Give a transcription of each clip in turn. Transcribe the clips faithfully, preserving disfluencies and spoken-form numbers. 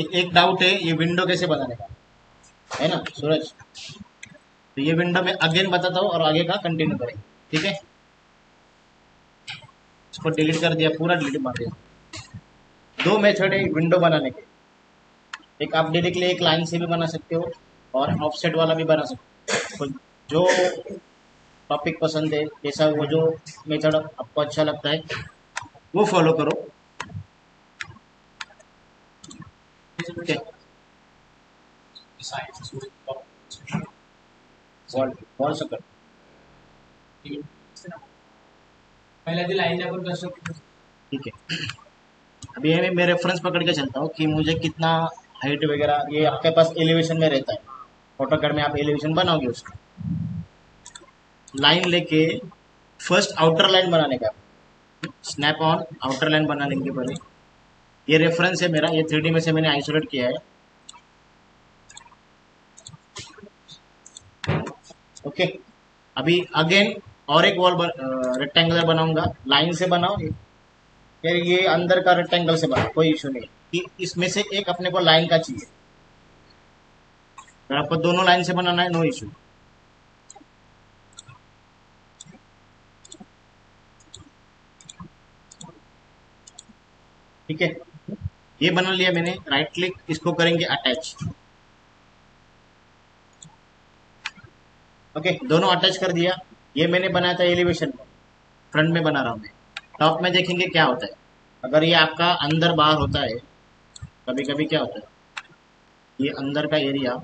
एक डाउट है ये विंडो कैसे बनाने का, है ना सूरज? तो ये विंडो में अगेन बताता हूँ और आगे का कंटिन्यू करें, ठीक है? इसको डिलीट कर दिया, पूरा डिलीट मार दिया। दो मेथड है विंडो बनाने के, एक आप डायरेक्टली एक लाइन से भी बना सकते हो और ऑफसेट वाला भी बना सकते हो। जो टॉपिक पसंद है, जैसा वो जो मेथड आपको अच्छा लगता है वो फॉलो करो, ठीक है? बॉल सकते पहले दिल आइए अपन कर सकते, ठीक है? अभी मैं रेफरेंस पकड़ के चलता हूँ कि मुझे कितना हाइट वगैरह, ये आपके पास एलिवेशन में रहता है, ऑटोकैड में आप एलिवेशन बनाओगे, उसका लाइन लेके फर्स्ट आउटर लाइन बनाने का, स्नैप ऑन आउटर लाइन बना लेंगे पहले। ये रेफरेंस है मेरा, ये थ्री डी में से मैंने आइसोलेट किया है, ओके okay. अभी अगेन और एक वॉल रेक्टेंगुलर बनाऊंगा, लाइन से बनाओ फिर ये अंदर का रेक्टेंगल से बनाओ, कोई इशू नहीं कि इसमें से एक अपने को लाइन का चाहिए। अगर आपको दोनों लाइन से बनाना है नो इशू, ठीक है? ये बना लिया मैंने, राइट क्लिक, इसको करेंगे अटैच, ओके okay, दोनों अटैच कर दिया। ये मैंने बनाया था एलिवेशन पर, फ्रंट में बना रहा हूँ मैं, टॉप में देखेंगे क्या होता है। अगर ये आपका अंदर बाहर होता है, कभी कभी क्या होता है, ये अंदर का एरिया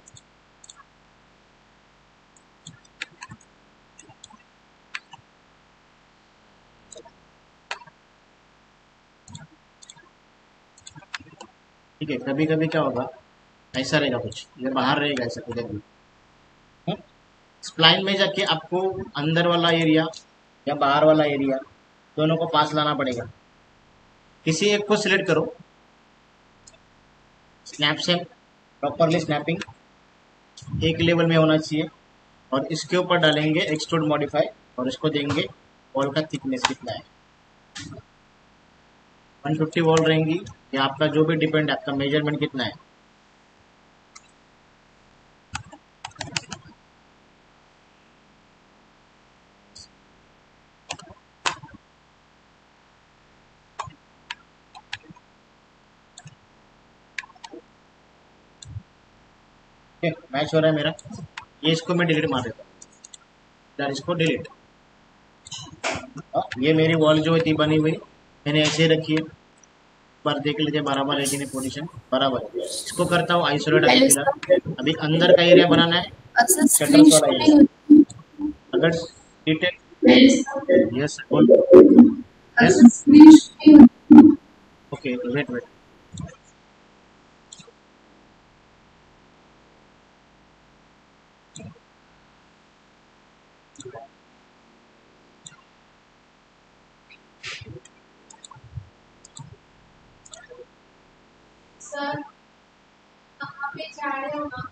ठीक है, कभी कभी क्या होगा ऐसा रहेगा कुछ, ये बाहर रहेगा ऐसा कुछ। स्प्लाइन में जाके आपको अंदर वाला एरिया या बाहर वाला एरिया दोनों को पास लाना पड़ेगा, किसी एक को सिलेक्ट करो, स्नैप से प्रॉपरली स्नैपिंग एक लेवल में होना चाहिए, और इसके ऊपर डालेंगे एक्सट्रूड मॉडिफाई और इसको देंगे वॉल का थिकनेस कितना है, वन फिफ्टी वॉल रहेंगी या आपका जो भी डिपेंड है आपका मेजरमेंट कितना है। मैच हो रहा है मेरा, ये इसको मैं डिलीट मार देता हूँ, यार इसको डिलीट। ये मेरी वॉल जो थी बनी हुई मैंने ऐसे ही रखी है, पर देख लीजिए बराबर है कि नहीं, पोजीशन बराबर है। इसको करता हूँ आइसोलेट, अभी अंदर का एरिया बनाना है, अगर detail yes okay wait wait sir कहाँ पे जा रहे हो ना?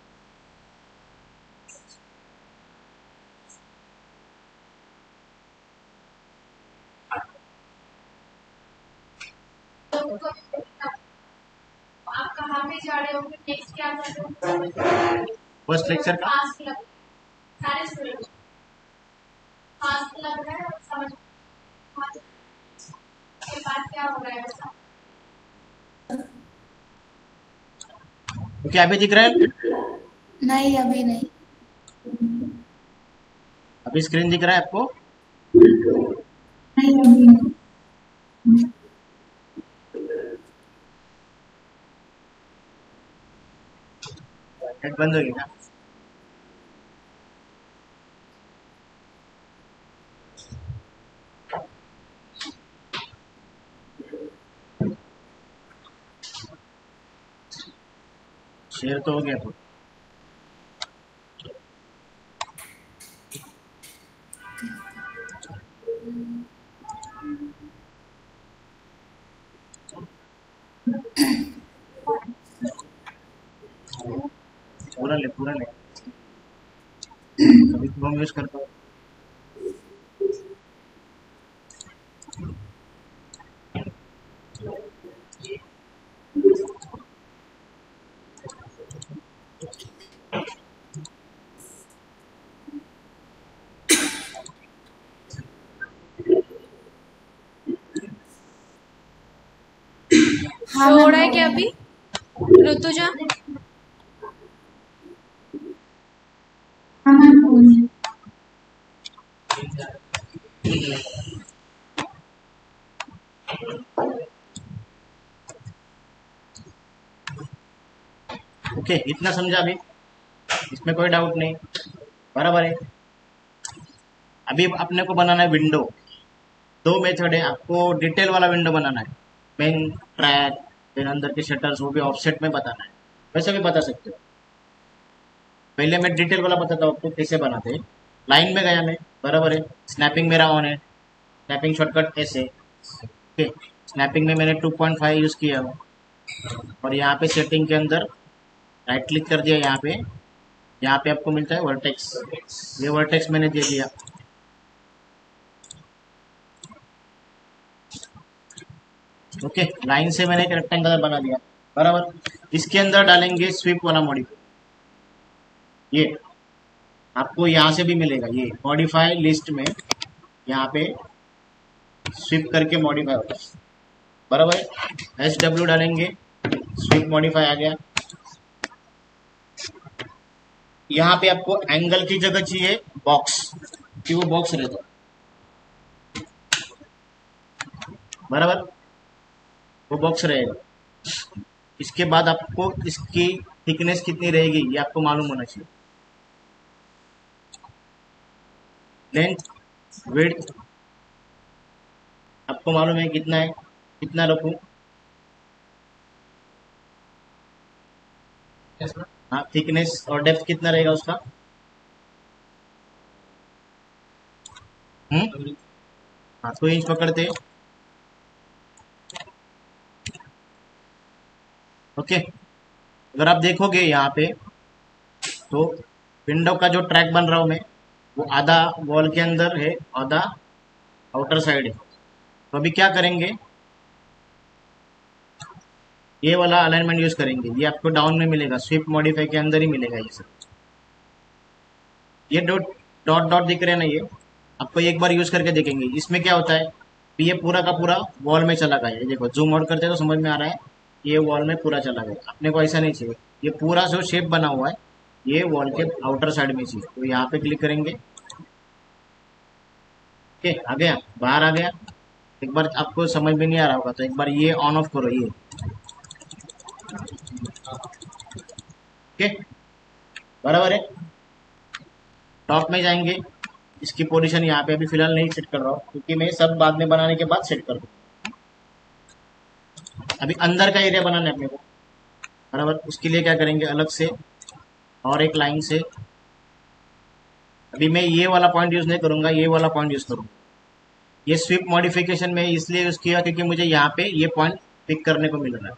आप कहाँ पे जा रहे हो, नेक्स्ट क्या करोगे? फर्स्ट लेक्चर का सारे स्टूडेंट फास्ट लग रहा है, समझ के बाद क्या हो रहा है ऐसा? क्या अभी दिख रहा है? नहीं अभी नहीं, अभी स्क्रीन दिख रहा है आपको? नहीं अभी नहीं। नेट बंद हो गया, शेयर तो हो गया तो। पूरा ले पूरा ले कभी तो हम यूज करता हूँ। हाँ, हो रहा है क्या अभी ऋतुजा? हाँ मैम हो रहा है। ओके इतना समझा अभी, इसमें कोई डाउट नहीं, बराबर है। अभी अपने को बनाना है विंडो। दो मेथड है, आपको डिटेल वाला विंडो बनाना है, पिन ट्रैक, फिर अंदर के शटर्स, वो भी ऑफसेट में बताना है, वैसे भी बता सकते हो। पहले मैं डिटेल वाला बताता हूँ आपको कैसे बनाते हैं। लाइन में गया मैं, बराबर है, स्नैपिंग मेरा ऑन है, स्नैपिंग शॉर्टकट ऐसे, ओके। स्नैपिंग में मैंने टू पॉइंट फाइव यूज़ किया हूँ और यहाँ पे सेटिंग के अंदर राइट क्लिक कर दिया। यहाँ पे यहाँ पे आपको मिलता है वर्टेक्स, ये वर्टेक्स मैंने दे दिया। ओके okay, लाइन से मैंने एक रेक्टेंगल बना दिया, बराबर। इसके अंदर डालेंगे स्वीप वाला मॉडिफाई, ये आपको यहाँ से भी मिलेगा। ये मॉडिफाई लिस्ट में यहाँ पे स्वीप करके मॉडिफाई होगा, बराबर। एस डब्ल्यू डालेंगे, स्वीप मॉडिफाई आ गया। यहाँ पे आपको एंगल की जगह चाहिए बॉक्स, कि वो बॉक्स रहता, बराबर, वो बॉक्स रहेगा। इसके बाद आपको इसकी थिकनेस कितनी रहेगी ये आपको मालूम होना चाहिए। लेंथ विड्थ आपको मालूम है कितना है, कितना रखूं? हाँ, थिकनेस और डेप्थ कितना रहेगा उसका? हम्म हाँ, तो इंच पकड़ते हैं। Okay okay. अगर आप देखोगे यहाँ पे तो विंडो का जो ट्रैक बन रहा हूँ मैं, वो आधा वॉल के अंदर है, आधा आउटर साइड है। तो अभी क्या करेंगे, ये वाला अलाइनमेंट यूज करेंगे। ये आपको डाउन में मिलेगा, स्वीप मॉडिफाई के अंदर ही मिलेगा ये सब। ये डॉट डॉट डॉट दिख रहे हैं ना, ये आपको एक बार यूज करके देखेंगे। इसमें क्या होता है, ये पूरा का पूरा वॉल में चला गया। ये देखो, जूम आउट करते हैं तो समझ में आ रहा है, ये वॉल में पूरा चला गया। अपने को ऐसा नहीं चाहिए, ये पूरा जो शेप बना हुआ है ये वॉल के आउटर साइड में चाहिए। तो यहाँ पे क्लिक करेंगे, ओके आ गया, बाहर आ गया। एक बार आपको समझ में नहीं आ रहा होगा तो एक बार ये ऑन ऑफ करो, ये ओके, बराबर है। टॉप में जाएंगे, इसकी पोजीशन यहाँ पे अभी फिलहाल नहीं सेट कर रहा हूँ क्योंकि मैं सब बाद में बनाने के बाद सेट कर दूँ। अभी अंदर का एरिया बनाना है अपने को, बराबर। उसके लिए क्या करेंगे, अलग से और एक लाइन से, अभी मैं ये वाला पॉइंट यूज नहीं करूंगा, ये वाला पॉइंट यूज करूंगा। ये स्वीप मॉडिफिकेशन में इसलिए यूज किया क्योंकि मुझे यहाँ पे ये पॉइंट पिक करने को मिल रहा है।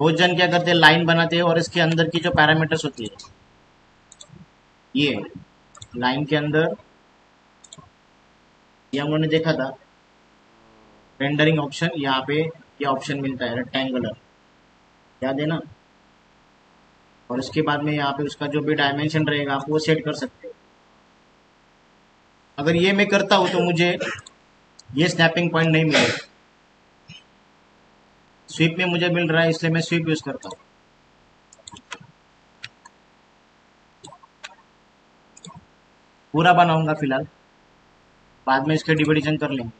बहुत जन क्या करते हैं, लाइन बनाते हैं और इसके अंदर की जो पैरामीटर्स होती है, ये लाइन के अंदर ये हमने देखा था रेंडरिंग ऑप्शन, यहाँ पे ये ऑप्शन मिलता है रेक्टेंगुलर, याद है ना। और उसके बाद में यहाँ पे उसका जो भी डायमेंशन रहेगा आप वो सेट कर सकते हो। अगर ये मैं करता हूँ तो मुझे ये स्नैपिंग पॉइंट नहीं मिलेगा, स्वीप में मुझे मिल रहा है, इसलिए मैं स्वीप यूज करता हूँ। पूरा बनाऊंगा फिलहाल, बाद में इसके डिविजन कर लेंगे,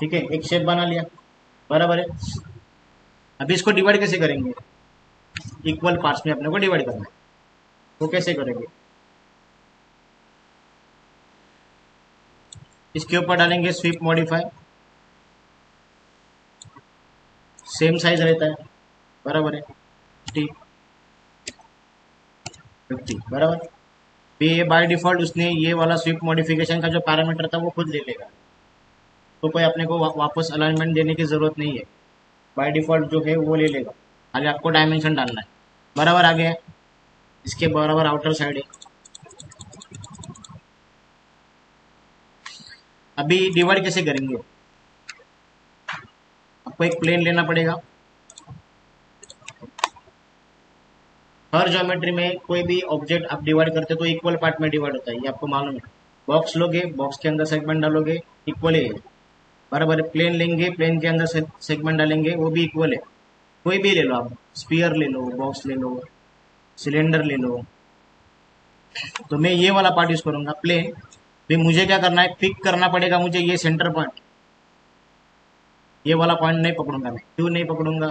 ठीक है। एक शेप बना लिया, बराबर है। अभी इसको डिवाइड कैसे करेंगे, इक्वल पार्ट्स में अपने को डिवाइड करना है, वो कैसे करेंगे? इसके ऊपर डालेंगे स्वीप मॉडिफाई, सेम साइज रहता है, बराबर है, ठीक, फिफ्टी, बराबर। ये बाय डिफॉल्ट उसने ये वाला स्वीप मॉडिफिकेशन का जो पैरामीटर था वो खुद ले लेगा, तो कोई अपने को वापस अलाइनमेंट देने की जरूरत नहीं है। बाय डिफॉल्ट जो है वो ले लेगा, खाली आपको डायमेंशन डालना है, बराबर आ गया। इसके बराबर आउटर साइड है। अभी डिवाइड कैसे करेंगे, आपको एक प्लेन लेना पड़ेगा। हर ज्योमेट्री में कोई भी ऑब्जेक्ट आप डिवाइड करते तो इक्वल पार्ट में डिवाइड होता है, ये आपको मालूम है। बॉक्स लोगे, बॉक्स के अंदर सेगमेंट डालोगे, इक्वल है। बराबर है। प्लेन लेंगे, प्लेन के अंदर से, सेगमेंट डालेंगे, वो भी इक्वल है। कोई भी ले लो आप, स्फीयर ले लो, बॉक्स ले लो, सिलेंडर ले लो। तो मैं ये वाला पार्ट यूज करूंगा प्लेन। भी मुझे क्या करना है, पिक करना पड़ेगा मुझे ये सेंटर पॉइंट। ये वाला पॉइंट नहीं पकड़ूंगा मैं, क्यों नहीं पकड़ूंगा,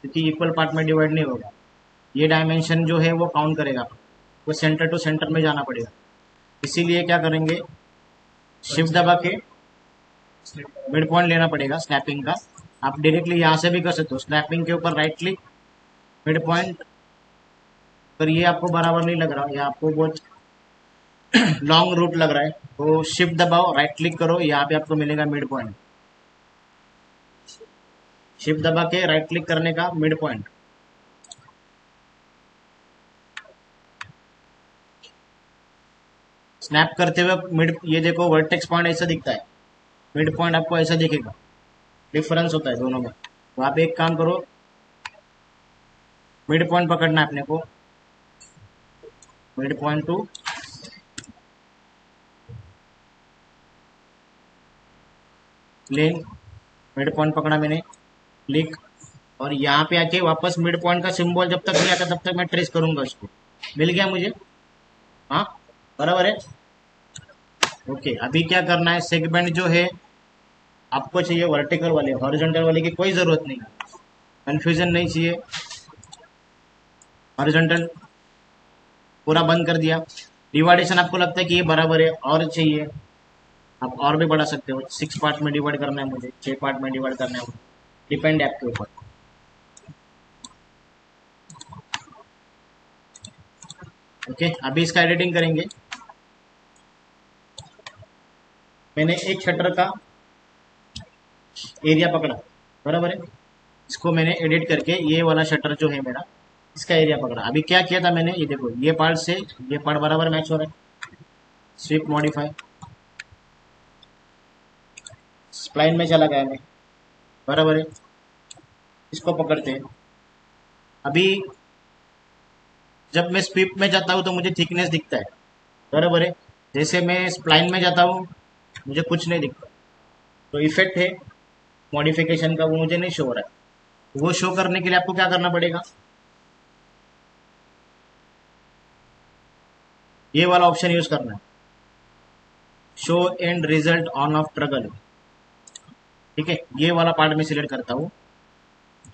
क्योंकि इक्वल पार्ट में डिवाइड नहीं होगा। ये डायमेंशन जो है वो काउंट करेगा, वो सेंटर टू सेंटर में जाना पड़ेगा। इसीलिए क्या करेंगे, शिफ्ट दबा के मिड पॉइंट लेना पड़ेगा स्नैपिंग का। आप डायरेक्टली यहाँ से भी कर सकते हो, स्नैपिंग के ऊपर राइट क्लिक, मिड पॉइंट। पर ये आपको बराबर नहीं लग रहा, ये आपको बहुत लॉन्ग रूट लग रहा है, तो शिफ्ट दबाओ, राइट क्लिक करो, यहाँ पे आपको मिलेगा मिड पॉइंट। शिफ्ट दबा के राइट क्लिक करने का मिड पॉइंट। स्नैप करते हुए मिड, ये देखो वर्टेक्स पॉइंट ऐसा दिखता है, मिड पॉइंट आपको ऐसा दिखेगा, डिफरेंस होता है दोनों में। तो आप एक काम करो, मिड पॉइंट पकड़ना है अपने को, mid point to plane, mid point पकड़ा मैंने, क्लिक, और यहाँ पे आके वापस मिड पॉइंट का सिंबल जब तक नहीं आता तब तक मैं ट्रेस करूंगा उसको। मिल गया मुझे, हाँ बराबर है, ओके। अभी क्या करना है, सेगमेंट जो है आपको चाहिए वर्टिकल वाले, हॉरिजॉन्टल वाले की कोई जरूरत नहीं, कंफ्यूजन नहीं चाहिए। हॉरिजॉन्टल पूरा बंद कर दिया। डिवाइडेशन आपको लगता है कि ये बराबर है, और चाहिए आप और भी बढ़ा सकते हो। सिक्स पार्ट में डिवाइड करना है मुझे, छह पार्ट में डिवाइड करना है, डिपेंड है आपके ऊपर। ओके अभी इसका एडिटिंग करेंगे। मैंने एक शटर का एरिया पकड़ा, बराबर है, इसको मैंने एडिट करके ये वाला शटर जो है मेरा, इसका एरिया पकड़ा। अभी क्या किया था मैंने, ये देखो ये पार्ट से ये पार्ट बराबर मैच हो रहा है। स्वीप मॉडिफाई, स्प्लाइन में चला गया मैं, बराबर है, इसको पकड़ते हैं। अभी जब मैं स्वीप में जाता हूँ तो मुझे थिकनेस दिखता है, बराबर है। जैसे मैं स्प्लाइन में जाता हूँ मुझे कुछ नहीं दिखता, तो इफेक्ट है मॉडिफिकेशन का, वो मुझे नहीं शो हो रहा है। वो शो करने के लिए आपको क्या करना पड़ेगा, ये वाला ऑप्शन यूज करना है, show end result on off toggle. ठीक है, ये वाला पार्ट में सिलेक्ट करता हूँ,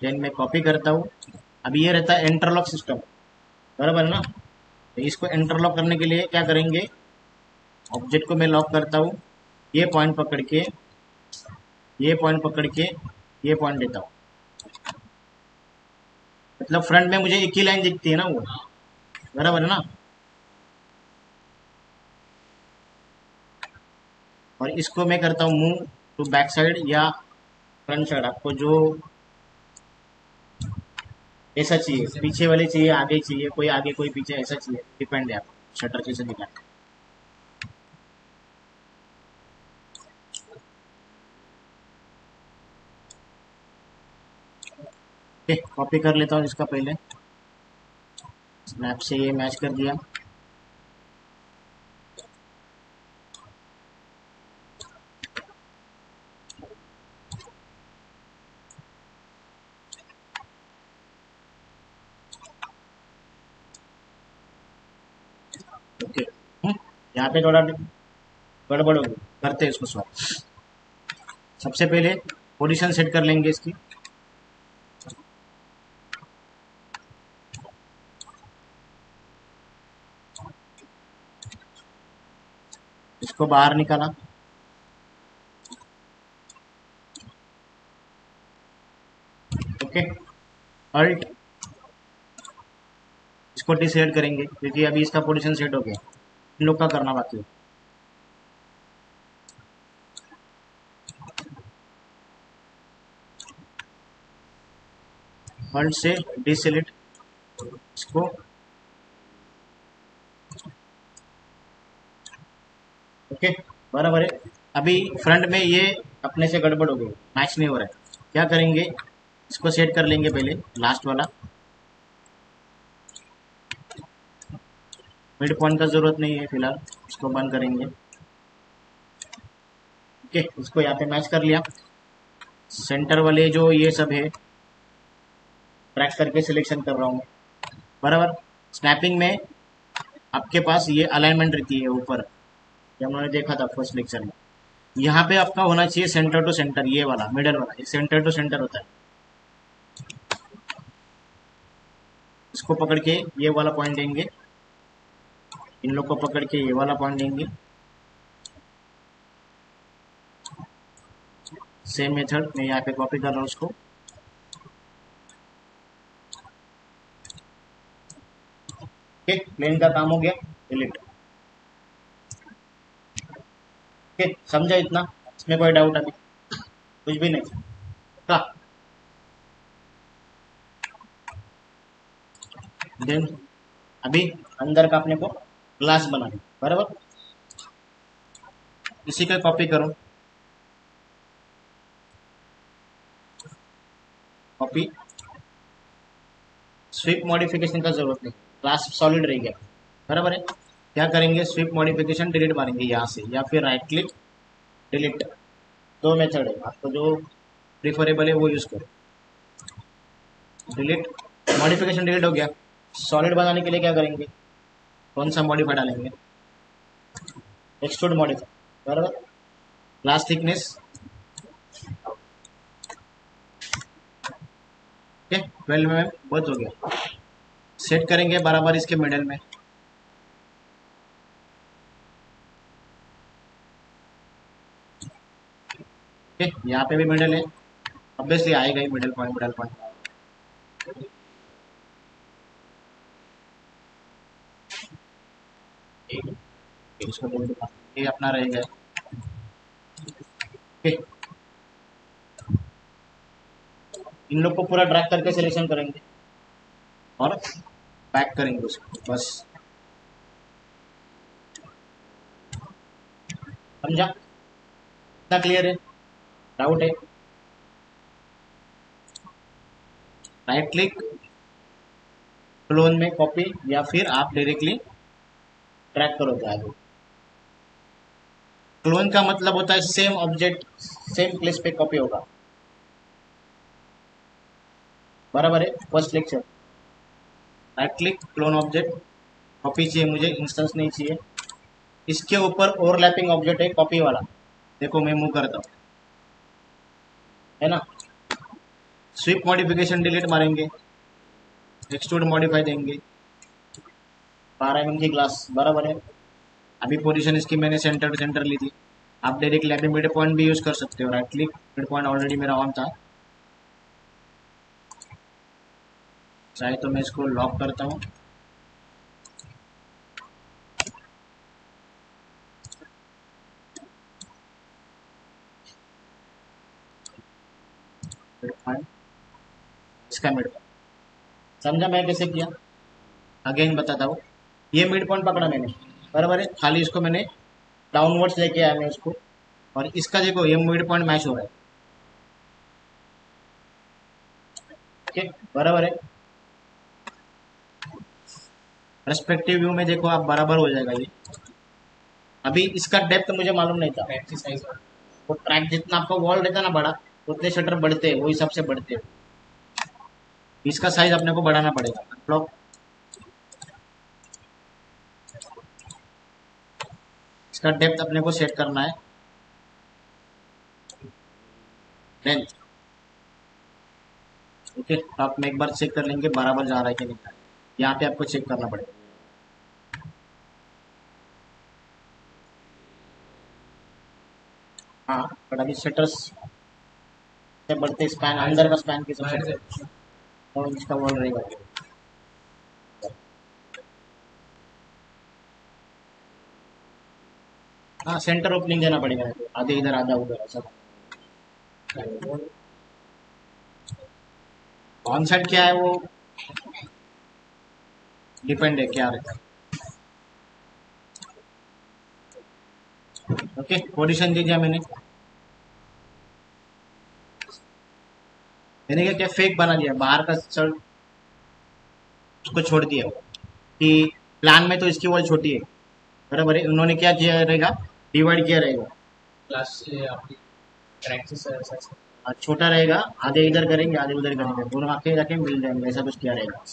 देन मैं कॉपी करता हूँ। अभी ये रहता है इंटरलॉक सिस्टम, बराबर ना। तो इसको इंटरलॉक करने के लिए क्या करेंगे, ऑब्जेक्ट को मैं लॉक करता हूँ, ये पॉइंट पकड़ के ये पॉइंट पकड़ के ये पॉइंट देता हूँ। मतलब फ्रंट में मुझे एक ही लाइन दिखती है ना वो, बराबर है ना। और इसको मैं करता हूँ मूव टू बैक साइड या फ्रंट साइड, आपको जो ऐसा चाहिए, पीछे वाले चाहिए, आगे चाहिए, कोई आगे कोई पीछे, ऐसा चाहिए, डिपेंड है आप शटर कैसे दिखाते। कॉपी कर लेता हूँ इसका, पहले स्नैप से ये मैच कर दिया। ओके यहाँ पे थोड़ा गड़बड़ होगी, करते हैं इसको सॉल्व। सबसे पहले पोजीशन सेट कर लेंगे इसकी, इसको बाहर निकाला। ओके अल्ट, इसको डिसेट करेंगे क्योंकि अभी इसका पोजीशन सेट हो गया, इन लोग का करना बाकी है। अल्ट से डिसेलेक्ट, इसको ओके okay, बराबर है। अभी फ्रंट में ये अपने से गड़बड़ हो गई, मैच नहीं हो रहा है। क्या करेंगे, इसको सेट कर लेंगे पहले, लास्ट वाला मिड पॉइंट का जरूरत नहीं है फिलहाल, इसको बंद करेंगे। ओके, उसको यहाँ पे मैच कर लिया। सेंटर वाले जो ये सब है ट्रैक करके सिलेक्शन कर रहा हूँ मैं, बराबर। स्नैपिंग में आपके पास ये अलाइनमेंट रहती है ऊपर, ये हमने देखा था फर्स्ट लेक्चर में। यहाँ पे आपका होना चाहिए सेंटर टू सेंटर, ये वाला मिडल वाला ये सेंटर टू सेंटर होता है। इसको पकड़ के ये वाला पॉइंट देंगे, इन लोग को पकड़ के ये वाला पॉइंट देंगे। सेम मेथड मैं यहाँ पे कॉपी कर रहा हूँ उसको। प्लेन का काम हो गया, डिलीट। ओके, समझा इतना? इसमें कोई डाउट अभी कुछ भी नहीं था। देन अभी अंदर का अपने को ग्लास बनाना, बराबर। इसी का कॉपी करो, कॉपी। स्वीप मॉडिफिकेशन का जरूरत नहीं, ग्लास सॉलिड रह गया, बराबर है। क्या करेंगे, स्वीप मॉडिफिकेशन डिलीट मारेंगे यहाँ से, या फिर राइट क्लिक डिलीट। दो मेथड है, आपको जो प्रिफरेबल है वो यूज करो। डिलीट, मॉडिफिकेशन डिलीट हो गया। सॉलिड बनाने के लिए क्या करेंगे, कौन सा मॉडिफाई डालेंगे, एक्सट्रूड मॉडिफाई, बराबर। ग्लास थिकनेस ट्वेल्व में बहुत हो गया। सेट करेंगे बराबर इसके मिडल में, यहाँ पे भी मिडल है, ऑब्वियसली आएगा ही मिडल पॉइंट। मिडल पॉइंट ये अपना रहेगा। इन लोग को पूरा ड्रैग करके सिलेक्शन करेंगे और पैक करेंगे उसको, बस। समझा? इतना क्लियर है? डाउट है? राइट क्लिक क्लोन में कॉपी, या फिर आप डायरेक्टली ट्रैक करोगे आगे। क्लोन का मतलब होता है सेम ऑब्जेक्ट सेम प्लेस पे कॉपी होगा, बराबर है। First lecture, right click clone object, copy चाहिए मुझे, इंस्टेंस नहीं चाहिए। इसके ऊपर ओवरलैपिंग ऑब्जेक्ट है कॉपी वाला, देखो मैं मूव करता हूँ, है ना। स्वीप मॉडिफिकेशन डिलीट मारेंगे, एक्सट्रूड मॉडिफाई देंगे, बारह एम एम की ग्लास, बराबर है। अभी पोजीशन इसकी मैंने सेंटर टू सेंटर ली थी। आप डायरेक्टली अपने मिड पॉइंट भी यूज कर सकते हो, right click. Mid point already मेरा ऑन था, चाहे तो मैं इसको लॉक करता हूँ। इसका मिड पॉइंट समझा मैं कैसे किया, अगेन बताता हूँ। ये मिड पॉइंट पकड़ा मैंने, बराबर है। खाली इसको मैंने डाउनवर्ड्स लेके आया मैं इसको, और इसका देखो ये मिड पॉइंट मैच हो रहा है, बराबर है। पर्सपेक्टिव व्यू में देखो आप, बराबर हो जाएगा ये। अभी इसका डेप्थ मुझे मालूम नहीं था, वो ट्रैक जितना आपका वॉल रहता है ना बड़ा, उतने शटर बढ़ते हैं, वो हिसाब से बढ़ते हैं। इसका साइज अपने को बढ़ाना पड़ेगा। ब्लॉक इसका डेप्थ अपने को सेट करना है, लेंथ। ओके, टॉप में एक बार चेक कर लेंगे बराबर जा रहा है कि नहीं, यहाँ पे आपको चेक करना पड़ेगा। हाँ, बट अभी शटर्स से बढ़ते स्पैन, अंदर का स्पैन की सबसे और इसका वॉल रहेगा। हाँ, सेंटर ओपनिंग देना पड़ेगा, आधे इधर आधा उधर, ऐसा। ऑन साइड क्या है वो डिपेंड है, क्या रहता है। ओके, पोजीशन दे दिया मैंने। मैंने क्या क्या फेक बना दिया, बाहर का शर्ट उसको छोड़ दिया कि प्लान में तो इसकी वॉल छोटी है, बराबर है। उन्होंने क्या किया रहेगा, डिवाइड किया रहेगा। क्लास से आपकी प्रैक्टिस छोटा रहेगा, आधे इधर करेंगे आधे उधर करेंगे, दोनों आंखें रखें मिल जाएंगे, ऐसा कुछ किया रहेगा।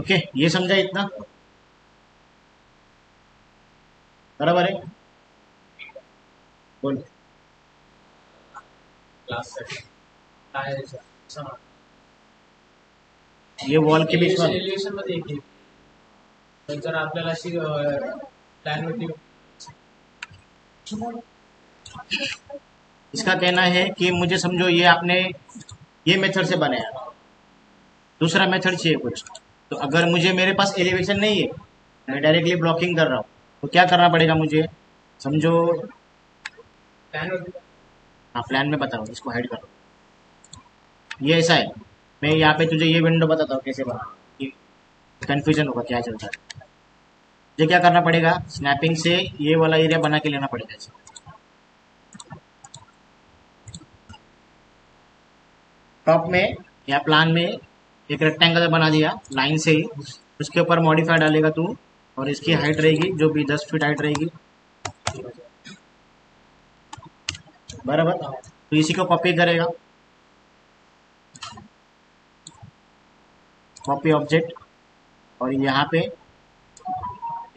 ओके okay, ये समझा इतना बराबर है। बोल क्लास ये वॉल के बीच में रिलेशन मध्ये एक आहे, जर आपल्याला अशी डायमेट्रिक इसका कहना है कि मुझे समझो ये आपने ये मेथड से बनाया, दूसरा मेथड चाहिए कुछ, तो अगर मुझे मेरे पास एलिवेशन नहीं है, मैं डायरेक्टली ब्लॉकिंग कर रहा हूँ, तो क्या करना पड़ेगा मुझे समझो प्लान, हाँ प्लान में बता रहा हूँ, इसको हाइड करो। ये ऐसा है, मैं यहाँ पे तुझे ये विंडो बताता हूँ कैसे बना, कन्फ्यूजन होगा क्या चलता है। मुझे क्या करना पड़ेगा, स्नैपिंग से ये वाला एरिया बना के लेना पड़ेगा इसे। टॉप में या प्लान में एक रेक्टेंगल बना दिया लाइन से ही, उसके ऊपर मॉडिफाई डालेगा तू, और इसकी हाइट रहेगी जो भी दस फीट हाइट रहेगी बराबर। तो इसी को कॉपी करेगा, कॉपी ऑब्जेक्ट, और यहाँ पे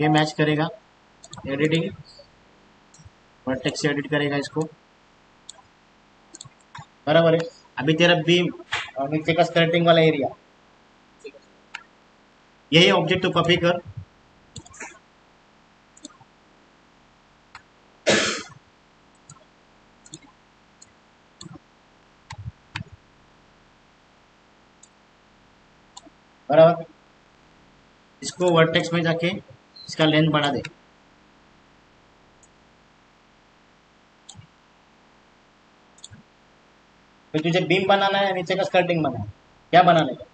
ये मैच करेगा, एडिटिंग वर्टेक्स से एडिट करेगा इसको बराबर है। अभी तेरा बीम और नीचे का स्कर्टिंग वाला एरिया, यही ऑब्जेक्ट तो कॉपी कर, बराबर। इसको वर्टेक्स में जाके इसका लेंथ बढ़ा दे, तो तुझे बीम बनाना है, नीचे का स्कर्टिंग बनाना है, क्या बनाने का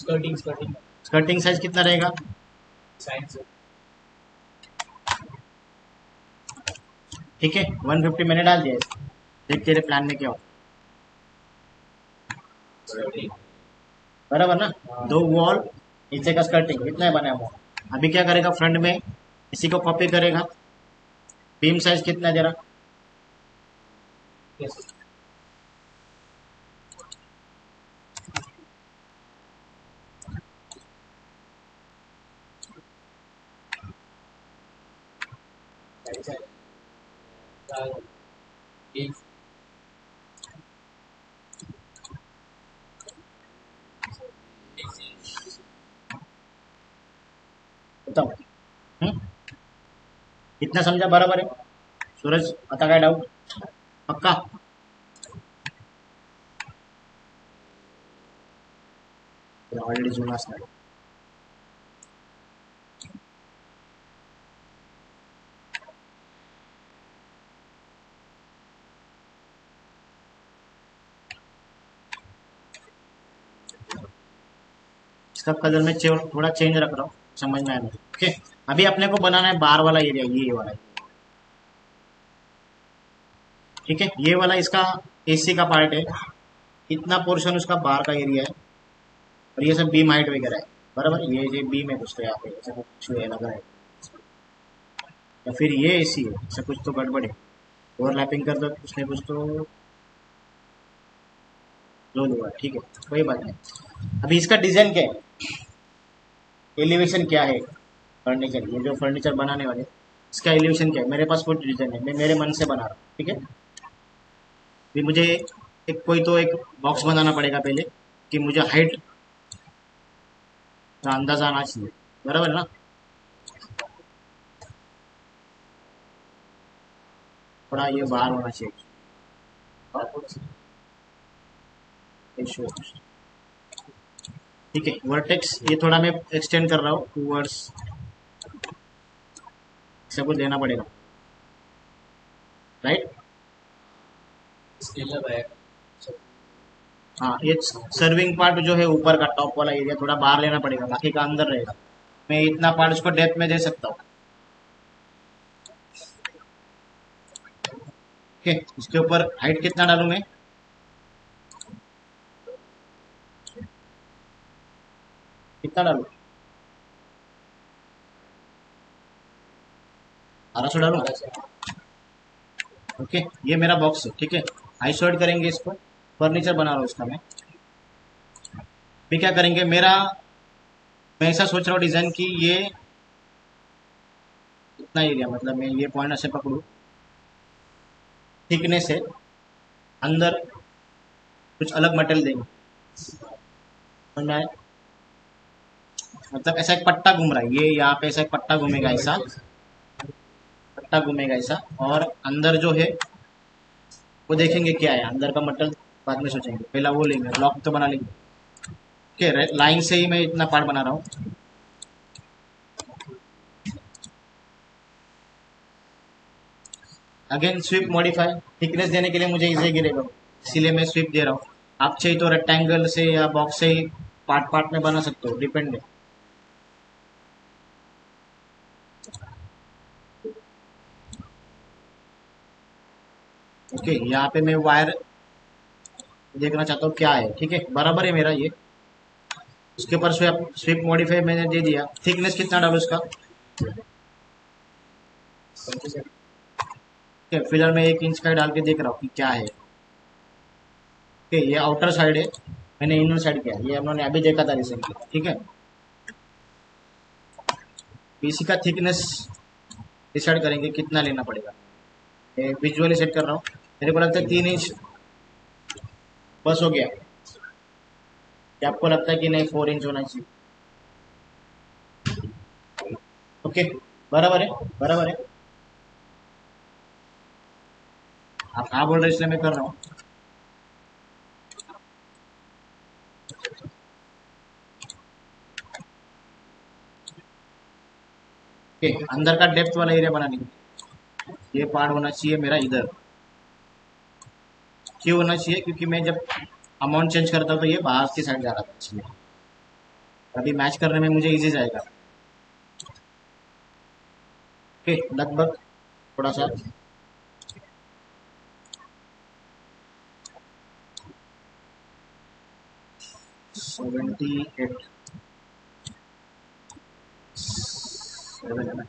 स्कर्टिंग, स्कर्टिंग स्कर्टिंग साइज कितना रहेगा, ठीक है एक सौ पचास मैंने डाल दिया, देख तेरे प्लान में क्या होगा बराबर ना। दो वॉल नीचे का स्कर्टिंग कितना है बनाया हुआ। अभी क्या करेगा, फ्रंट में इसी को कॉपी करेगा, बीम साइज कितना दे रहा, इतना समझा बराबर है। सूरज पता का डाउट पक्का, ऑलरेडी जुड़ा इसका कलर में थोड़ा चेंज रख रहा हूँ, समझ में आया मुझे। ओके अभी अपने को बनाना है बार वाला एरिया, ये वाला ठीक है, ये वाला इसका एसी का पार्ट है, इतना पोर्शन उसका बार का एरिया है, और ये सब बीम हाइट वगैरह है बराबर। ये ये बीम है कुछ तो यहाँ पे ऐसा कुछ लग रहा है, या फिर ये एसी है, ऐसा कुछ तो गड़बड़ है, ओवरलैपिंग कर दो उसने कुछ तो लो दूंगा, ठीक है कोई बात नहीं। अभी इसका डिजाइन क्या है, एलिवेशन क्या है, फर्नीचर ये जो फर्नीचर बनाने वाले इसका एलिवेशन क्या है, मेरे पास कोई डिजाइन है, मैं मेरे मन से बना रहा हूँ ठीक है। फिर मुझे एक कोई तो एक बॉक्स बनाना पड़ेगा पहले, कि मुझे हाइट का अंदाजा आना चाहिए बराबर ना। थोड़ा ये बाहर होना चाहिए ठीक है। वर्टेक्स ये थोड़ा मैं एक्सटेंड कर रहा हूँ टूवर्ड्स, सब कुछ देना पड़ेगा राइट। हाँ ये सर्विंग पार्ट जो है ऊपर का टॉप वाला एरिया थोड़ा बाहर लेना पड़ेगा, बाकी का अंदर रहेगा। मैं इतना पार्ट उसको डेप्थ में दे सकता हूँ ठीक है। इसके ऊपर हाइट कितना डालूँ मैं, कितना डालू आधा सौ डालू, ओके ये मेरा बॉक्स है ठीक है। आइसोलेट करेंगे इसको, फर्नीचर बना रहा हूँ उसका मैं। फिर क्या करेंगे, मेरा मैं ऐसा सोच रहा हूँ डिजाइन की ये इतना एरिया, मतलब मैं ये पॉइंट ऐसे पकड़ू, थिकनेस है, अंदर कुछ अलग मटेरियल देंगे, मतलब ऐसा एक पट्टा घूम रहा है ये, यहाँ पे ऐसा एक पट्टा घूमेगा, ऐसा पट्टा घूमेगा ऐसा, और अंदर जो है वो देखेंगे क्या है, अंदर का मटेरियल बाद में सोचेंगे, पहला वो लेंगे, ब्लॉक तो बना लेंगे। लाइन से ही मैं इतना पार्ट बना रहा हूँ, अगेन स्वीप मॉडिफाई, थिकनेस देने के लिए मुझे इसे गिरेगा इसीलिए मैं स्वीप दे रहा हूँ। आप चाहिए तो रेक्टेंगल से या बॉक्स से ही पार्ट पार्ट में बना सकते हो, डिपेंड है। ओके यहाँ पे मैं वायर देखना चाहता हूँ क्या है, ठीक है बराबर है मेरा ये, उसके ऊपर स्वीप स्वीप मॉडिफाई मैंने दे दिया। थिकनेस कितना डालू उसका, फिलहाल मैं एक इंच का डाल के देख रहा हूँ कि क्या है। okay, ये आउटर साइड है, मैंने इनर साइड किया, ये हमने अभी देखा था रिसेंटली ठीक है। पीसी का थिकनेस डिसाइड करेंगे कितना लेना पड़ेगा, विजुअली सेट कर रहा हूँ, मेरे को लगता है तीन इंच बस हो गया, क्या आपको लगता है कि नहीं फोर इंच होना चाहिए? ओके बराबर है बराबर है, आप कहाँ बोल रहे इसलिए मैं कर रहा हूँ। ओके अंदर का डेप्थ वाला एरिया बनाने के लिए ये पार्ट होना चाहिए मेरा इधर, क्यों होना चाहिए, क्योंकि मैं जब अमाउंट चेंज करता हूँ तो ये बाहर की साइड जा रहा था इसलिए, अभी मैच करने में मुझे इजी जाएगा। ओके लगभग थोड़ा सा सेवेंटी एट सेवन नहीं।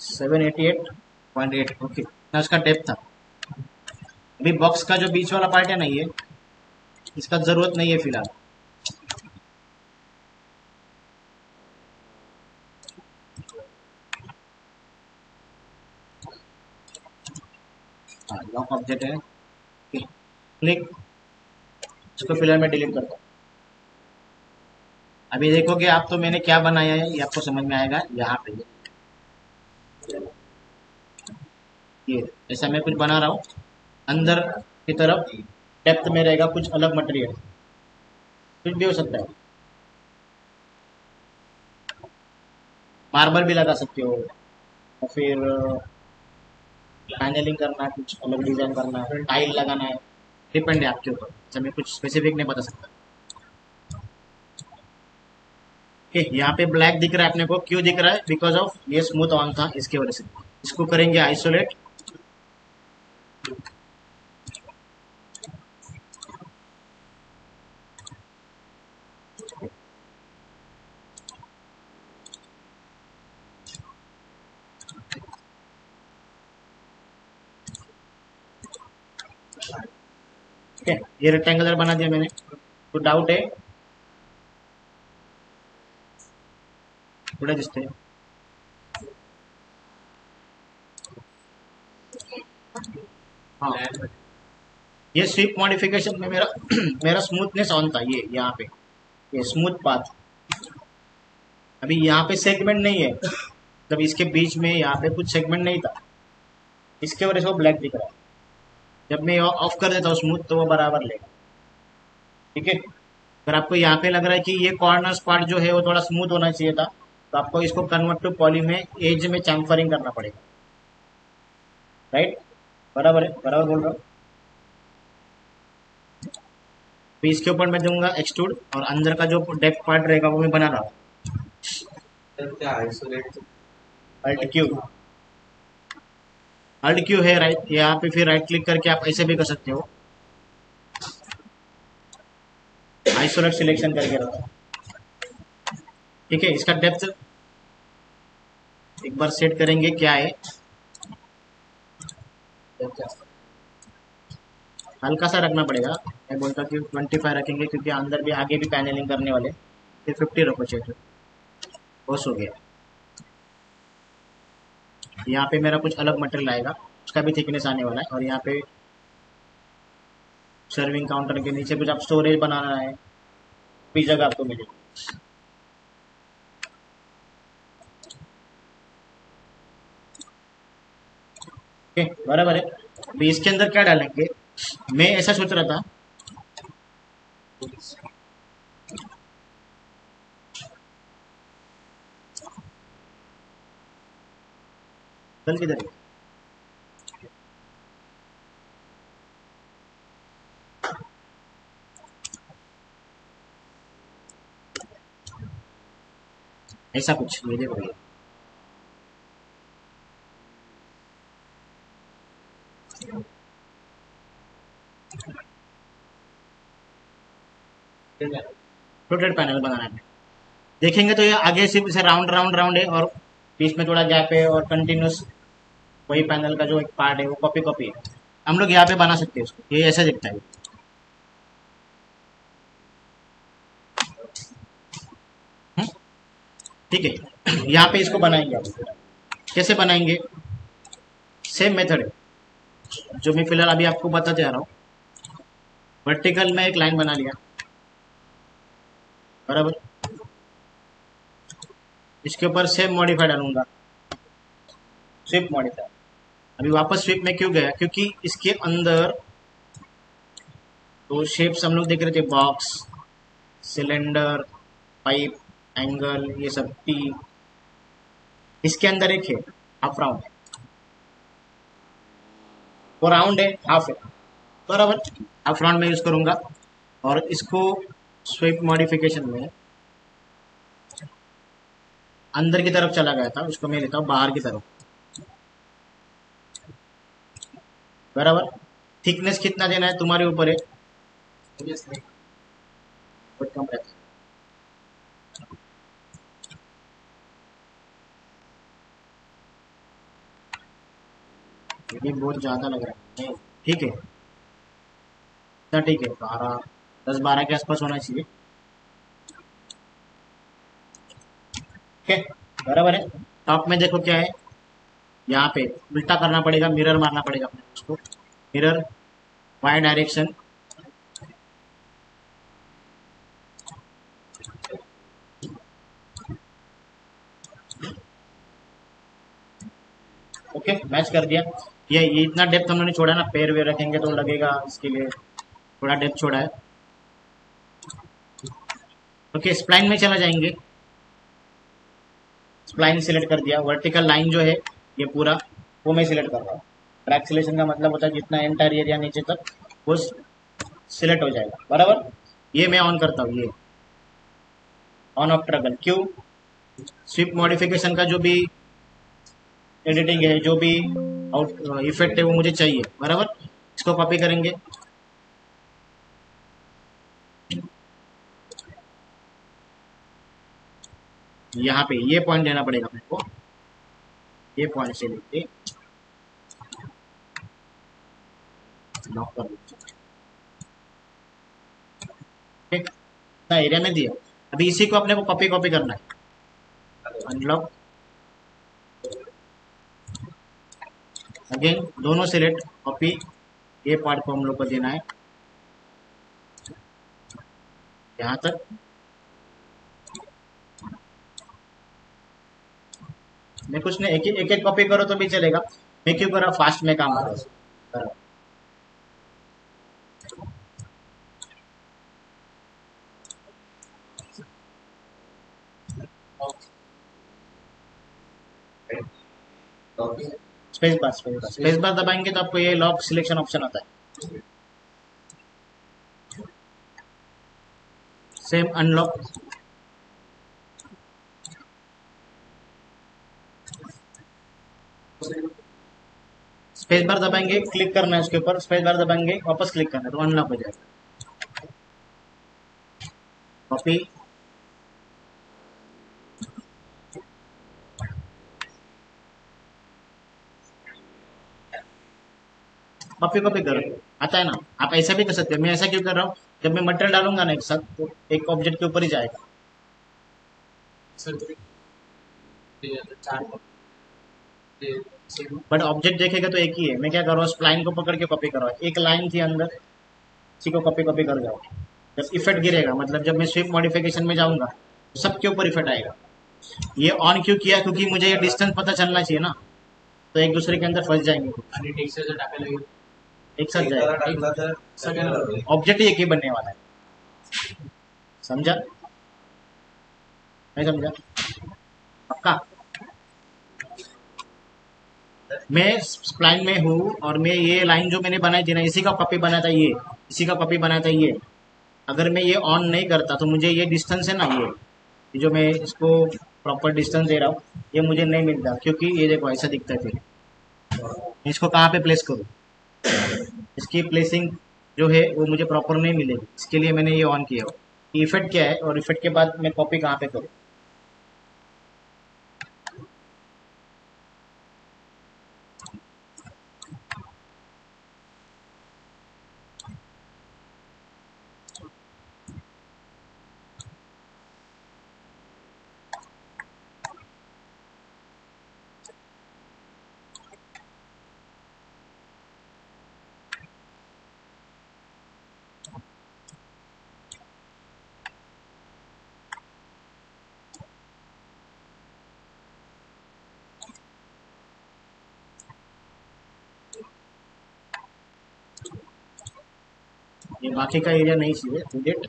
Seven eighty eight point eight okay ना उसका डेप्थ था। अभी बॉक्स का जो बीच वाला पार्ट है ना ये, इसका जरूरत नहीं है फिलहाल, लॉक ऑब्जेक्ट है क्लिक, इसको फिलहाल मैं डिलीट करता हूँ। अभी देखोगे आप तो मैंने क्या बनाया है ये आपको समझ में आएगा। यहाँ पे ये ऐसा मैं कुछ बना रहा हूँ, अंदर की तरफ डेप्थ में रहेगा कुछ अलग मटेरियल, कुछ भी हो सकता है, मार्बल भी लगा सकते हो और फिर पैनलिंग करना, कुछ अलग डिजाइन करना, टाइल लगाना है, डिपेंड है आपके ऊपर, ऐसा मैं कुछ स्पेसिफिक नहीं बता सकता। Okay, यहाँ पे ब्लैक दिख रहा है अपने को, क्यों दिख रहा है, बिकॉज ऑफ ये स्मूथ ऑन था इसकी वजह से। इसको करेंगे आइसोलेट, okay, ये रेक्टेंगुलर बना दिया मैंने, तो डाउट है थोड़ा दिखते हैं। हाँ ये स्वीप मॉडिफिकेशन में मेरा मेरा स्मूथनेस ऑन था, ये यहाँ पे ये स्मूथ पाथ। अभी यहाँ पे सेगमेंट नहीं है, तब इसके बीच में यहाँ पे कुछ सेगमेंट नहीं था, इसके वजह से वो ब्लैक दिख रहा है। जब मैं ऑफ कर देता हूँ स्मूथ तो वो बराबर लेगा ठीक है। अगर आपको यहाँ पे लग रहा है कि ये कॉर्नर पार्ट जो है वो थोड़ा स्मूथ होना चाहिए था, तो आपको इसको कन्वर्ट टू पॉली में एज में चैम्फरिंग करना पड़ेगा, राइट बराबर है बराबर बोल रहा हूँ। तो इसके ऊपर मैं दूंगा एक्सट्रूड, और अंदर का जो डेप्थ पार्ट रहेगा वो मैं बना रहा हूँ। अल्ट क्यू अल्ट क्यू है राइट, यहाँ पे फिर राइट क्लिक करके आप ऐसे भी कर सकते हो, आइसोलेट सिलेक्शन करके रखो। ठीक है, इसका डेप्थ एक बार सेट करेंगे क्या है, हल्का सा रखना पड़ेगा। मैं बोलता कि पच्चीस रखेंगे क्योंकि अंदर भी आगे भी पैनलिंग करने वाले, फिर पचास रखो। चेक बस हो गया। यहाँ पे मेरा कुछ अलग मटेरियल आएगा, उसका भी थिकनेस आने वाला है। और यहाँ पे सर्विंग काउंटर के नीचे कुछ आप स्टोरेज बनाना है, भी जगह आपको मिलेगी। बराबर है। अभी इसके अंदर क्या डालेंगे, मैं ऐसा सोच रहा था चल किधर ऐसा कुछ मेरे को रोटेट पैनल बनाना है। देखेंगे तो ये आगे सिर्फ इसे राउंड राउंड राउंड है और बीच में थोड़ा गैप है और कंटिन्यूस वही पैनल का जो एक पार्ट है वो कॉपी कॉपी है। हम लोग यहाँ पे बना सकते हैं उसको, ये ऐसा दिखता है। ठीक है, यहाँ पे इसको बनाएंगे। आप कैसे बनाएंगे, सेम मेथड है जो मैं फिलहाल अभी आपको बताते जा रहा हूँ। वर्टिकल में एक लाइन बना लिया, बराबर। इसके ऊपर सेम मॉडिफाई डालूंगा, स्वीप मॉडिफाई। अभी वापस स्वीप में क्यों गया, क्योंकि इसके अंदर तो शेप्स हम लोग देख रहे थे, बॉक्स, सिलेंडर, पाइप, एंगल, ये सब टी। इसके अंदर एक है हाफ राउंड है, वो राउंड है हाफ है, बराबर। हाफ राउंड में यूज करूंगा और इसको स्वीप मॉडिफिकेशन में अंदर की तरफ चला गया था, उसको मैं लेता हूँ बाहर की तरफ, बराबर। थिकनेस कितना देना है तुम्हारे ऊपर है, बहुत कम रहता है। ये बहुत ज्यादा लग रहा है, ठीक है ना। ठीक है, बारह दस बारह के आसपास होना चाहिए, बराबर है। टॉप में देखो क्या है, यहाँ पे उल्टा करना पड़ेगा, मिरर मारना पड़ेगा अपने उसको, mirror Y direction. Okay, match कर दिया। ये ये इतना डेप्थ हम लोगों ने छोड़ा ना, पैर वे रखेंगे तो लगेगा, इसके लिए थोड़ा डेप्थ छोड़ा है। ओके, स्प्लाइन में चला जाएंगे। स्प्लाइन सिलेक्ट कर दिया। वर्टिकल लाइन जो है ये पूरा वो मैं सिलेक्ट कर रहा हूँ। ट्रैक सिलेक्शन का मतलब होता है जितना एंटायर एरिया नीचे तक वो सिलेक्ट हो जाएगा, बराबर। ये मैं ऑन करता हूँ, ये ऑन ऑफ ट्रगल। क्यों, स्वीप मॉडिफिकेशन का जो भी एडिटिंग है, जो भी आउट इफेक्ट है वो मुझे चाहिए, बराबर। इसको कॉपी करेंगे, यहाँ पे ये पॉइंट देना पड़ेगा अपने को, ये पॉइंट से लेके लॉक कर दीजिए। ठीक, एरिया में दिया। अभी इसी को अपने को कॉपी कॉपी करना है, अनलॉक अगेन, दोनों सिलेक्ट कॉपी। ये पार्ट को हम लोग को देना है यहाँ तक, मैं कुछ नहीं, एक एक एक कॉपी करो तो भी चलेगा। मैं क्यों करा, फास्ट में काम करो। Space bar space bar space bar दबाएंगे तो आपको ये लॉक सिलेक्शन ऑप्शन आता है। सेम अनलॉक, स्पेस बार दबाएंगे, क्लिक करना है उसके ऊपर, स्पेस बार दबाएंगे, वापस क्लिक करना है तो अनलॉक हो जाएगा। कॉपी कॉपी कॉपी करो, आता है ना। आप ऐसा भी कर सकते हैं, मैं ऐसा क्यों कर रहा हूँ, जब मैं मटेरियल डालूंगा ना एक साथ तो एक ऑब्जेक्ट के ऊपर ही जाएगा। बट ऑब्जेक्ट देखेगा तो एक ही है। मैं क्या कर रहा हूँ, स्प्लाइन को पकड़ के कॉपी कर रहा हूँ। एक लाइन थी अंदर, इसी को कॉपी कॉपी कर जाओ। जब इफेक्ट गिरेगा मतलब जब मैं स्वीप मॉडिफिकेशन में जाऊंगा तो सबके ऊपर इफेक्ट आएगा। ये ऑन क्यों किया, क्योंकि मुझे ये डिस्टेंस पता चलना चाहिए ना, तो एक दूसरे के अंदर फंस जाएंगे, एक साथ जाएगा, ऑब्जेक्ट एक ही बनने वाला है। समझा नहीं समझा? पक्का? मैं स्प्लाइन में हूँ और मैं ये लाइन जो मैंने बनाई थी ना, इसी का कॉपी बनाया था ये, इसी का कॉपी बनाया था ये। अगर मैं ये ऑन नहीं करता तो मुझे ये डिस्टेंस है ना, ये जो मैं इसको प्रॉपर डिस्टेंस दे रहा हूँ ये मुझे नहीं मिलता, क्योंकि ये देखो ऐसा दिखता है। फिर इसको कहाँ पे प्लेस करूँ, इसकी प्लेसिंग जो है वो मुझे प्रॉपर नहीं मिलेगी, इसके लिए मैंने ये ऑन किया हो कि इफेक्ट क्या है और इफेक्ट के बाद मैं कॉपी कहाँ पे करूँ। ये बाकी का एरिया नहीं चाहिए, डिलीट,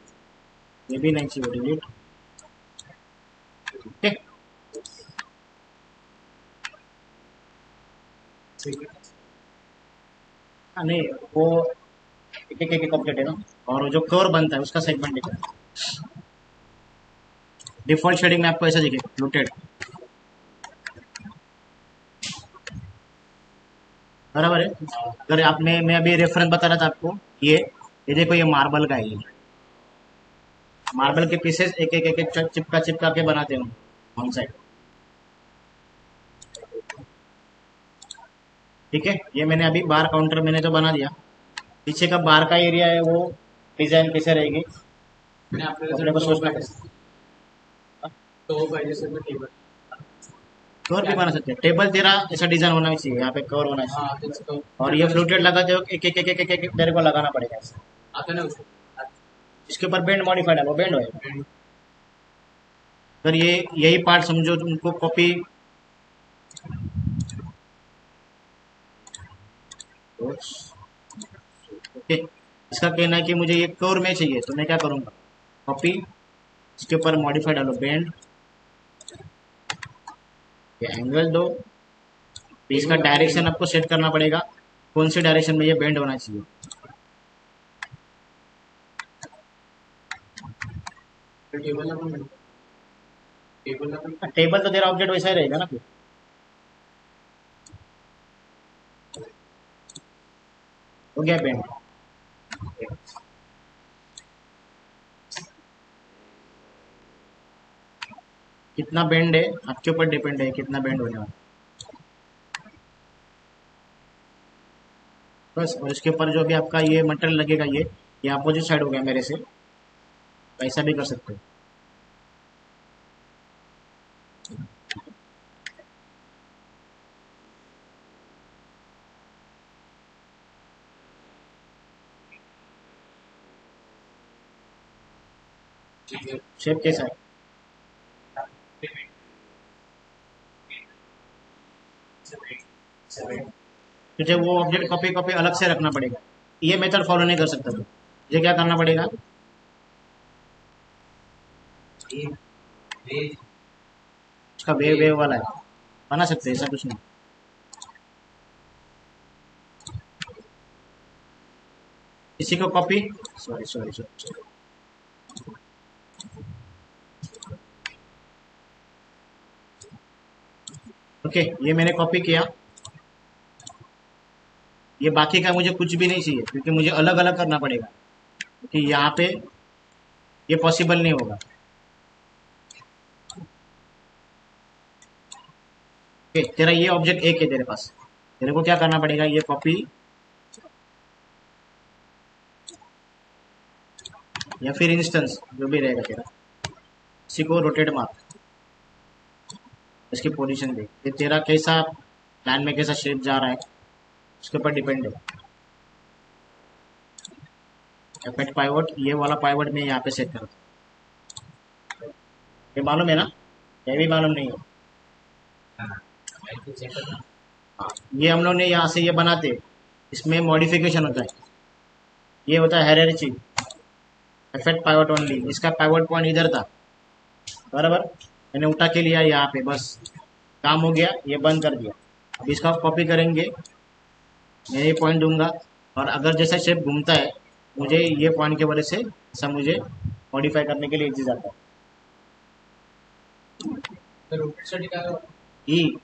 ये भी नहीं चाहिए, डिलीट। हाँ नहीं, वो एक एक एक ऑब्जेक्ट है ना, और जो कर्व बनता है उसका सेगमेंट दिखेगा। डिफॉल्ट शेडिंग में आपको ऐसा दिखेगा, रोटेट बराबर है। अगर आपने, मैं अभी रेफरेंस बता रहा था आपको, ये ये देखो ये मार्बल का है, मार्बल के पीसेस एक एक एक एक चिपका चिपका के बनाते हैं हम साइड। ठीक है, ये मैंने अभी बार काउंटर मैंने तो बना दिया, पीछे का बार का एरिया है वो डिजाइन कैसे रहेगी को सोचना है। तो टेबल कवर भी बना सकते हैं, टेबल तेरा ऐसा डिजाइन होना चाहिए, यहाँ पे कवर होना चाहिए। और ये फ्लूटेड लगाते हो एक एक एक एक एक तेरे को लगाना पड़ेगा ऐसा ना, इसके ऊपर बेंड मॉडिफाइड है वो बेंड होएगा। अगर ये यही पार्ट समझो तुमको कॉपी, ओके इसका कहना है कि मुझे ये कवर में चाहिए, तो मैं क्या करूँगा, कॉपी, इसके ऊपर मॉडिफाइड डालो बेंड, एंगल दो। इसका डायरेक्शन आपको सेट करना पड़ेगा, कौन से डायरेक्शन में ये बेंड होना चाहिए। टेबल तो तेरा ऑब्जेक्ट वैसा ही रहेगा ना, फिर हो गया बेंड। कितना बेंड है आपके ऊपर डिपेंड है, कितना बेंड होने वाला बस। और इसके ऊपर जो भी आपका ये मटेरियल लगेगा, ये ये अपोजिट साइड हो गया मेरे से, ऐसा भी कर सकते हो। शेप कैसा है, तुझे वो ऑब्जेक्ट कॉपी कॉपी अलग से रखना पड़ेगा, ये मेथड फॉलो नहीं कर सकता तू। ये क्या करना पड़ेगा, इसका वेव वेव वाला है बना सकते हैं, ऐसा कुछ नहीं। इसी को copy, sorry sorry sorry okay okay, ये मैंने कॉपी किया, ये बाकी का मुझे कुछ भी नहीं चाहिए क्योंकि मुझे अलग अलग करना पड़ेगा क्योंकि यहाँ पे ये पॉसिबल नहीं होगा। तेरा ये ऑब्जेक्ट एक है तेरे पास, तेरे को क्या करना पड़ेगा, ये कॉपी या फिर इंस्टेंस जो भी रहेगा तेरा, इसी को रोटेट मार, इसकी पोजीशन दे। ये तेरा कैसा प्लान में कैसा शेप जा रहा है उसके ऊपर डिपेंड है। पेट पाइवट, ये वाला पाइवट मैं यहाँ पे सेट करता हूँ, ये मालूम है ना, ये भी मालूम नहीं है। ये हम लोग ने यहाँ से ये बनाते, इसमें मॉडिफिकेशन होता है, ये होता है हायरार्की, एफेक्ट पाइवट ओनली। इसका पाइवट पॉइंट इधर था, बराबर, मैंने उठा के लिया यहाँ पे, बस काम हो गया, ये बंद कर दिया। अब इसका कॉपी करेंगे, मैं ये पॉइंट दूंगा और अगर जैसा शेप घूमता है मुझे ये पॉइंट के वजह से ऐसा मुझे मॉडिफाई करने के लिए इजी जाता है। ई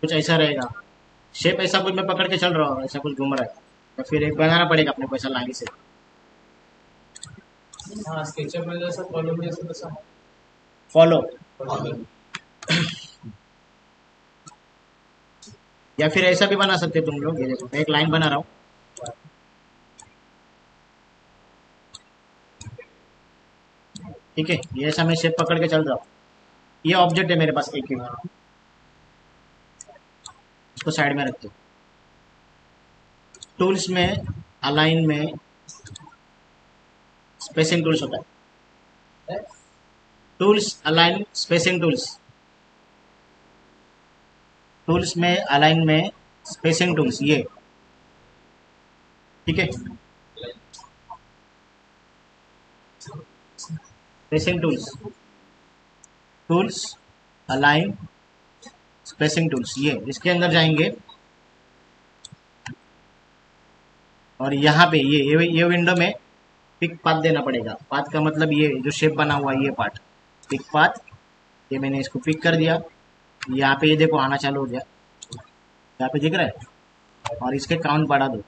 कुछ ऐसा रहेगा शेप, ऐसा कुछ मैं पकड़ के चल रहा हूँ, ऐसा कुछ घूम रहा है तो फिर एक बनाना पड़ेगा अपने को ऐसा लाइन से। हाँ, स्केचअप में जैसा फॉलो में जैसा फॉलो या फिर ऐसा भी बना सकते तुम लोग। ये देखो मैं एक लाइन बना रहा हूँ, ठीक है, ये ऐसा मैं शेप पकड़ के चल रहा हूँ, ये ऑब्जेक्ट है मेरे पास एक ही, इसको साइड में रखते हो। टूल्स में अलाइन में स्पेसिंग टूल्स होता है, tools align spacing tools, tools में अलाइन में स्पेसिंग टूल्स, ये ठीक है spacing tools, tools align spacing tools, ये इसके अंदर जाएंगे और यहाँ पे ये ये, ये विंडो में पिक पाथ देना पड़ेगा। पाथ का मतलब ये जो शेप बना हुआ है ये पार्ट पिक पाथ, ये मैंने इसको पिक कर दिया, यहाँ पे ये देखो आना चालू हो गया, यहाँ पे दिख रहा है, और इसके काउंट बढ़ा दो।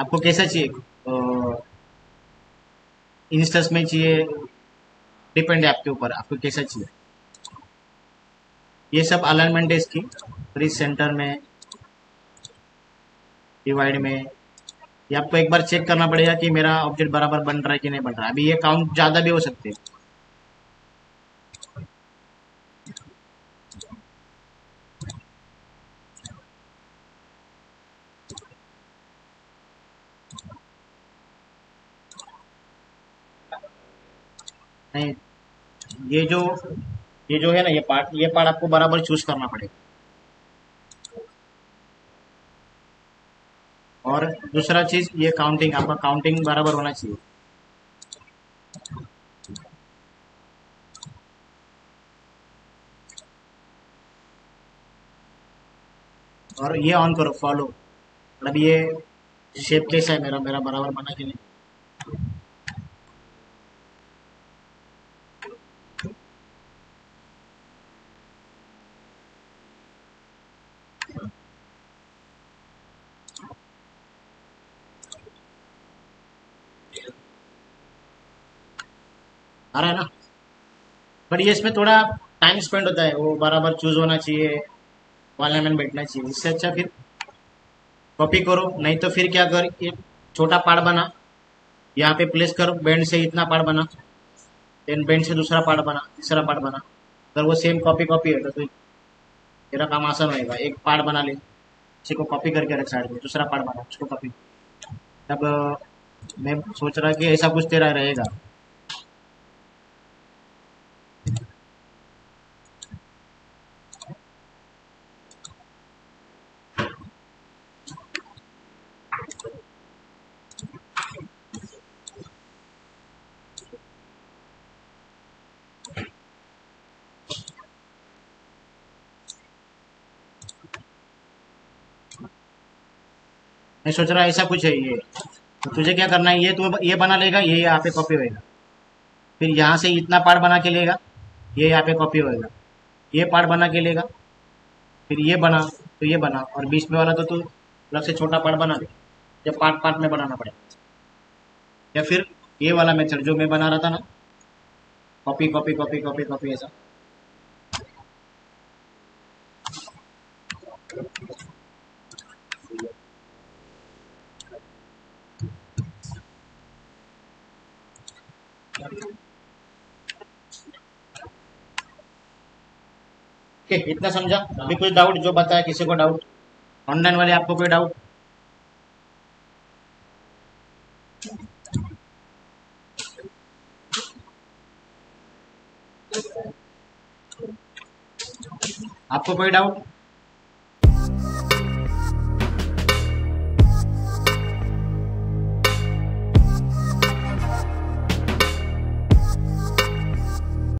आपको कैसा चाहिए, इंस्टेंस में चाहिए, डिपेंड है आपके ऊपर आपको कैसा चाहिए। ये सब अलाइनमेंट है इसकी, फ्रीज सेंटर में डिवाइड में, ये आपको एक बार चेक करना पड़ेगा कि मेरा ऑब्जेक्ट बराबर बन रहा है कि नहीं बन रहा है। अभी ये काउंट ज़्यादा भी हो सकते हैं। नहीं, ये जो ये जो है ना ये पार्ट ये पार्ट आपको बराबर चूज करना पड़ेगा। और दूसरा चीज ये काउंटिंग, आपका काउंटिंग बराबर होना चाहिए। और ये ऑन करो फॉलो, मतलब ये शेप कैसा है मेरा मेरा बराबर बना कि नहीं। आ रहा है ना, बट ये इसमें थोड़ा टाइम स्पेंड होता है, वो बराबर चूज होना चाहिए, अलाइनमेंट बैठना चाहिए। इससे अच्छा फिर कॉपी करो, नहीं तो फिर क्या कर, छोटा पार्ट बना यहाँ पे प्लेस करो, बैंड से इतना पार्ट बना, देन बैंड से दूसरा पार्ट बना, तीसरा पार्ट बना। अगर वो सेम कॉपी कॉपी है तो तेरा काम आसान होगा। एक पार्ट बना ले, इसी को कॉपी करके रख साइड में, दूसरा पार्ट बना उसको कॉपी। तब मैं सोच रहा कि ऐसा कुछ तेरा रहेगा। मैं सोच रहा ऐसा कुछ है, ये तुझे क्या करना है, ये तू ये बना लेगा, ये यहाँ पे कॉपी होएगा, फिर यहाँ से इतना पार्ट बना के लेगा, ये यहाँ पे कॉपी होएगा, ये पार्ट बना के लेगा, फिर ये बना तो ये बना, और बीच में वाला तो तू अलग से छोटा पार्ट बना दे, जब पार्ट पार्ट में बनाना पड़ेगा। या फिर ये वाला मेथड जो मैं बना रहा था ना, copy copy copy copy copy ऐसा, okay, इतना समझा। अभी कोई डाउट, जो बताया किसी को डाउट, ऑनलाइन वाले आपको कोई डाउट? आपको कोई डाउट?